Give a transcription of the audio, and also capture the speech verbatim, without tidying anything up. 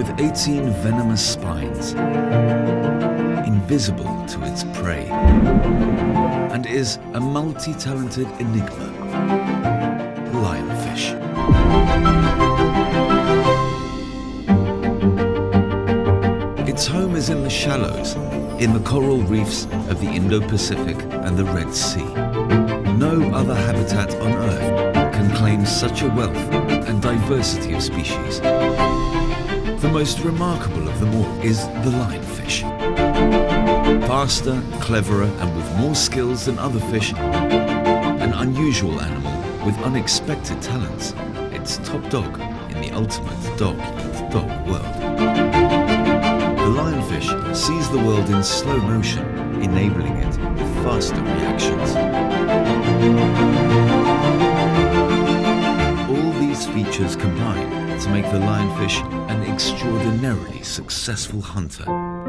with eighteen venomous spines, invisible to its prey, and is a multi-talented enigma, the lionfish. Its home is in the shallows, in the coral reefs of the Indo-Pacific and the Red Sea. No other habitat on Earth can claim such a wealth and diversity of species. The most remarkable of them all is the lionfish. Faster, cleverer, and with more skills than other fish, an unusual animal with unexpected talents, it's top dog in the ultimate dog-eat-dog world. The lionfish sees the world in slow motion, enabling it with faster reactions. All these features combine to make the lionfish an extraordinarily successful hunter.